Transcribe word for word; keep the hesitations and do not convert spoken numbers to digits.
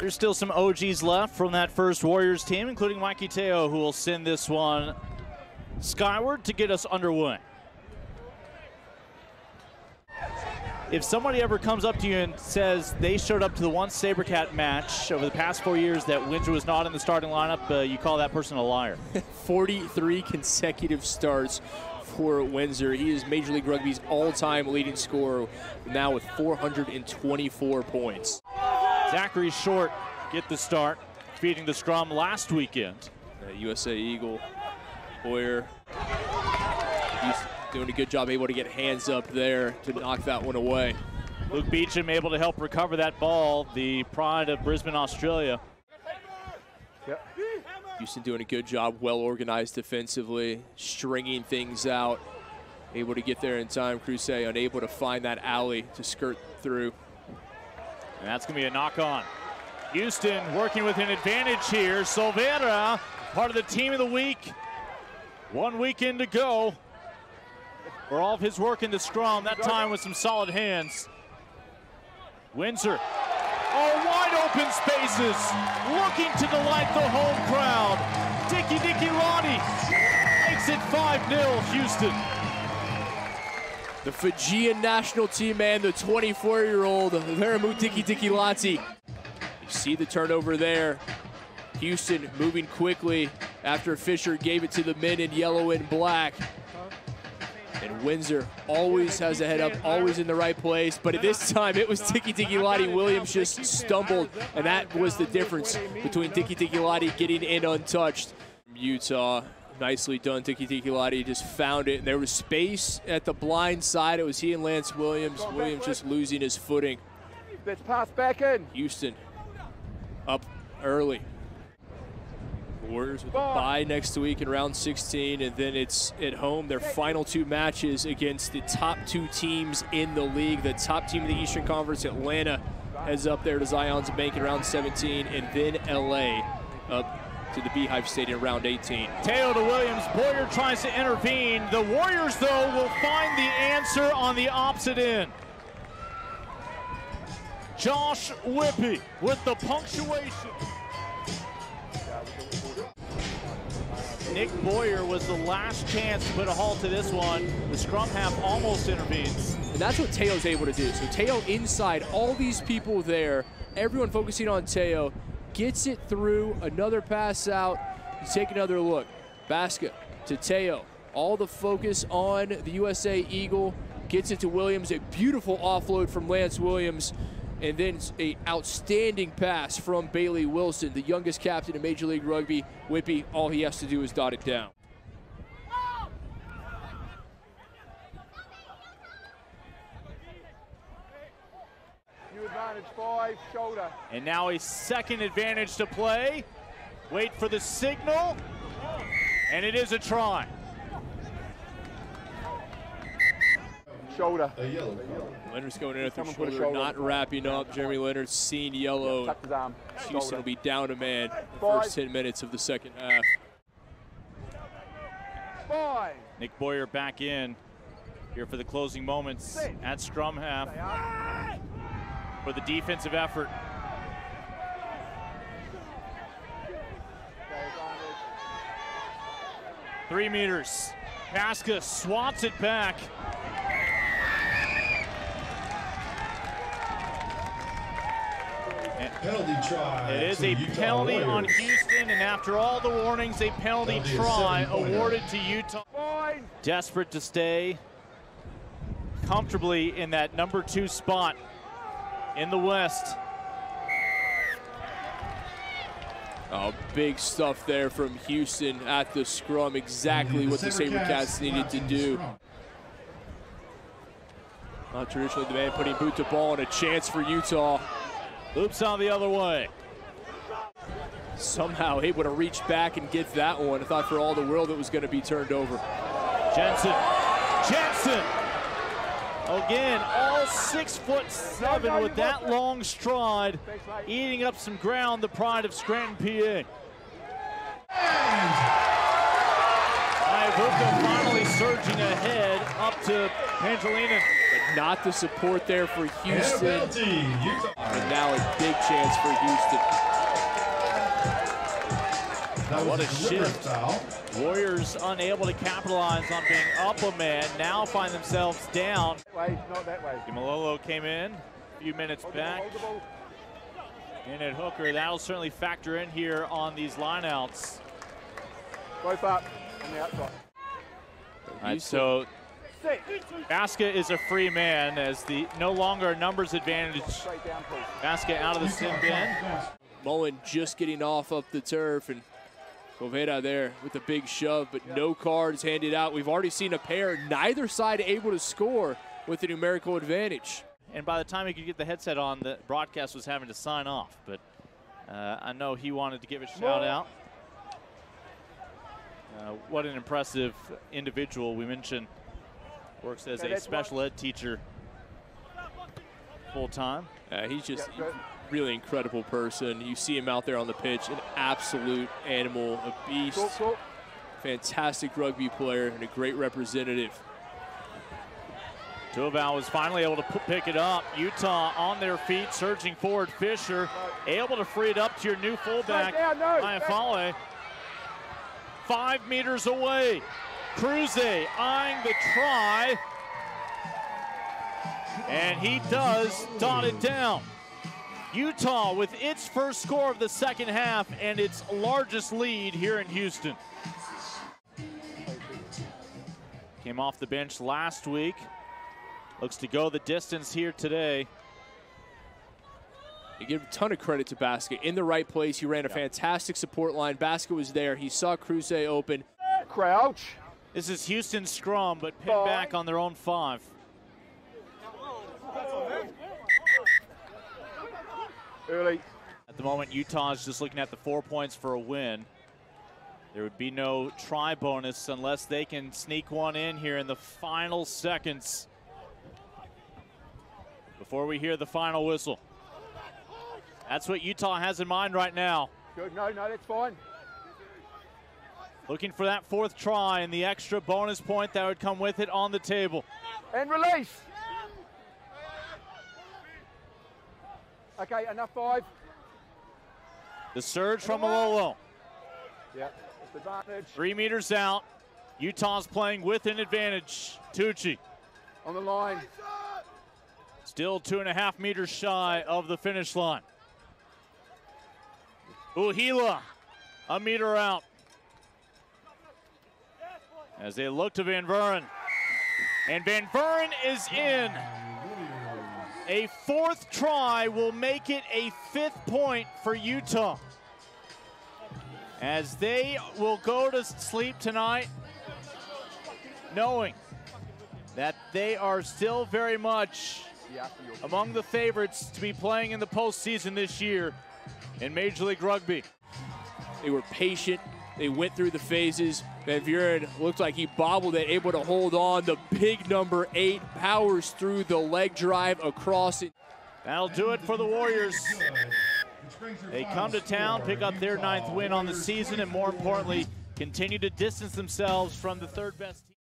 There's still some O Gs left from that first Warriors team, including Mike Te'o, who will send this one skyward to get us underway. If somebody ever comes up to you and says they showed up to the one Sabercat match over the past four years that Windsor was not in the starting lineup, uh, you call that person a liar. forty-three consecutive starts for Windsor. He is Major League Rugby's all-time leading scorer, now with four hundred twenty-four points. Zachary Short get the start, feeding the scrum last weekend. Uh, U S A Eagle, Boyer. He's doing a good job, able to get hands up there to knock that one away. Luke Beecham able to help recover that ball, the pride of Brisbane, Australia. Yep. Houston doing a good job, well organized defensively, stringing things out, able to get there in time. Cruze unable to find that alley to skirt through. And that's going to be a knock on. Houston working with an advantage here. Solvera, part of the team of the week. One weekend to go. For all of his work in the scrum, that time with some solid hands. Windsor. Oh, wide open spaces. Looking to delight the home crowd. Dickie Roddy makes it five nil, Houston. The Fijian national team man, the twenty-four-year-old Laramuti Dikidikilati. You see the turnover there. Houston moving quickly after Fisher gave it to the men in yellow and black. And Windsor always has a head up, always in the right place. But at this time, it was Dikidikilati. Williams just stumbled, and that was the difference between Dikidikilati getting in untouched. Utah, nicely done. Dikidikilati just found it. And there was space at the blind side. It was he and Lance Williams. Williams just losing his footing. Let's pass back in. Houston up early. Warriors with a bye next week in round sixteen, and then it's at home, their final two matches against the top two teams in the league. The top team of the Eastern Conference, Atlanta, heads up there to Zion's Bank in round seventeen, and then L A up to the Beehive Stadium in round eighteen. Te'o to Williams, Boyer tries to intervene. The Warriors, though, will find the answer on the opposite end. Josh Whippy with the punctuation. Nick Boyer was the last chance to put a halt to this one. The scrum half almost intervenes. And that's what Teo's able to do. So Te'o inside, all these people there, everyone focusing on Te'o, gets it through, another pass out. You take another look. Pasca to Te'o. All the focus on the U S A Eagle. Gets it to Williams, a beautiful offload from Lance Williams. And then an outstanding pass from Bailey Wilson, the youngest captain in Major League Rugby. Whippy, all he has to do is dot it down. New advantage, five, shoulder. And now a second advantage to play. Wait for the signal. And it is a try. Shoulder. Leonard's going in at the shoulder, shoulder, not wrapping up. Jeremy Leonard's seen yellow. Yeah, Houston shoulder. Will be down a man in the first ten minutes of the second half. Five. Nick Boyer back in here for the closing moments. Six. At scrum half for the defensive effort. Three meters. Pasca swats it back. Penalty try. It is a penalty Warriors. On Houston, and after all the warnings, a penalty, penalty try awarded to Utah. Fine. Desperate to stay comfortably in that number two spot in the West. Oh, big stuff there from Houston at the scrum. Exactly what the Sabercats needed to do. Not traditionally the man putting boot to ball, and a chance for Utah. Loops on the other way. Somehow able to reach back and get that one. I thought for all the world it was going to be turned over. Jensen. Jensen! Again, all six foot seven with that long stride, eating up some ground, the pride of Scranton, P A. Ivuka finally surging ahead up to Pangolina. Not the support there for Houston. And, and now a big chance for Houston. What a shift. Warriors unable to capitalize on being up a man. Now find themselves down. That way, not that way. Malolo came in a few minutes hold back. The ball, hold the ball. And at hooker, that'll certainly factor in here on these lineouts. Both up on the outside. All right, so Pasca is a free man as the no longer a numbers advantage. Pasca out of the sin bin. Mullen just getting off up the turf, and Poveda there with a big shove, but no cards handed out. We've already seen a pair, neither side able to score with a numerical advantage. And by the time he could get the headset on, the broadcast was having to sign off. But uh, I know he wanted to give a shout-out. Uh, what an impressive individual. We mentioned works as a special ed teacher full-time. Uh, he's just a really incredible person. You see him out there on the pitch, an absolute animal, a beast. Cool, cool. Fantastic rugby player and a great representative. Toval was finally able to pick it up. Utah on their feet, surging forward. Fisher able to free it up to your new fullback, Iafale. Five meters away. Cruze eyeing the try. And he does dot it down. Utah with its first score of the second half and its largest lead here in Houston. Came off the bench last week. Looks to go the distance here today. You give a ton of credit to Pasca. In the right place, he ran a yeah. fantastic support line. Pasca was there. He saw Cruze open. Crouch. This is Houston scrum, but pinned Bye. back on their own five. Early. At the moment, Utah's just looking at the four points for a win. There would be no try bonus unless they can sneak one in here in the final seconds. Before we hear the final whistle. That's what Utah has in mind right now. Good, no, no, that's fine. Looking for that fourth try and the extra bonus point that would come with it on the table. And release. Okay, enough five. The surge from Malolo. Yeah, it's the advantage. Three meters out. Utah's playing with an advantage. Tucci. On the line. Still two and a half meters shy of the finish line. Uhila, a meter out. As they look to Van Vuren. And Van Vuren is in. A fourth try will make it a fifth point for Utah. As they will go to sleep tonight, knowing that they are still very much among the favorites to be playing in the postseason this year in Major League Rugby. They were patient. They went through the phases. Van Vuren looked like he bobbled it, able to hold on. The big number eight powers through the leg drive across it. That'll do it for the Warriors. They come to town, pick up their ninth win on the season, and more importantly, continue to distance themselves from the third best team.